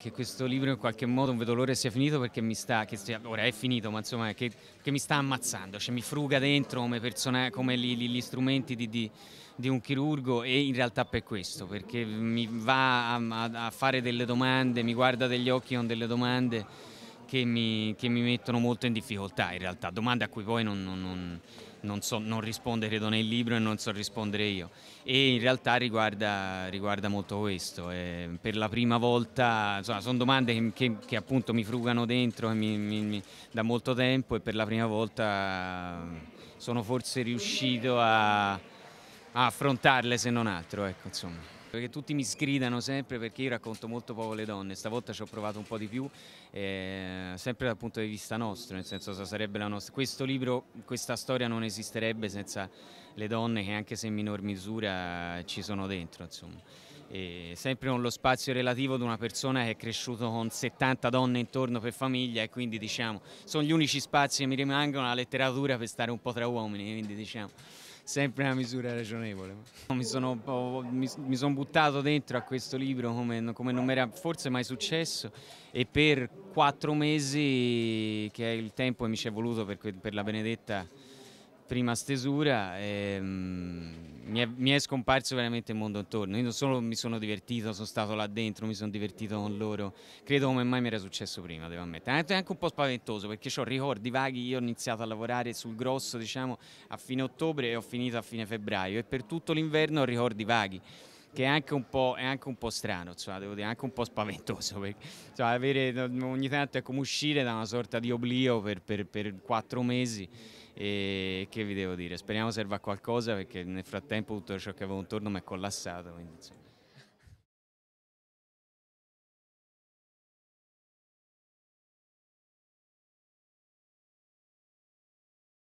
Che questo libro in qualche modo non vedo l'ora sia finito, perché mi sta, ora è finito, ma insomma che mi sta ammazzando, cioè mi fruga dentro come gli strumenti di un chirurgo, e in realtà per questo, perché mi va a fare delle domande, mi guarda degli occhi con delle domande che mi mettono molto in difficoltà in realtà, domande a cui poi non risponde, credo, nel libro, e non so rispondere io, e in realtà riguarda molto questo, e per la prima volta, insomma, sono domande che appunto mi frugano dentro e da molto tempo, e per la prima volta sono forse riuscito a affrontarle, se non altro, ecco, insomma. Perché tutti mi sgridano sempre, perché io racconto molto poco le donne, stavolta ci ho provato un po' di più, sempre dal punto di vista nostro, nel senso, se sarebbe la nostra, questo libro, questa storia non esisterebbe senza le donne che, anche se in minor misura, ci sono dentro, insomma. E sempre con lo spazio relativo di una persona che è cresciuto con 70 donne intorno per famiglia, e quindi diciamo sono gli unici spazi che mi rimangono alla letteratura per stare un po' tra uomini, quindi diciamo sempre una misura ragionevole. Mi sono buttato dentro a questo libro come non mi era forse mai successo, e per 4 mesi, che è il tempo che mi ci è voluto per la benedetta prima stesura, mi è scomparso veramente il mondo intorno. Io non solo mi sono divertito, sono stato là dentro, mi sono divertito con loro, credo come mai mi era successo prima, devo ammettere. È anche un po' spaventoso, perché ho ricordi vaghi. Io ho iniziato a lavorare sul grosso, diciamo, a fine ottobre e ho finito a fine febbraio, e per tutto l'inverno ho ricordi vaghi, che è anche un po' strano, cioè, devo dire, è anche un po' spaventoso, perché, cioè, ogni tanto è come uscire da una sorta di oblio per 4 mesi, e che vi devo dire, speriamo serva a qualcosa, perché nel frattempo tutto ciò che avevo intorno mi è collassato, quindi, insomma.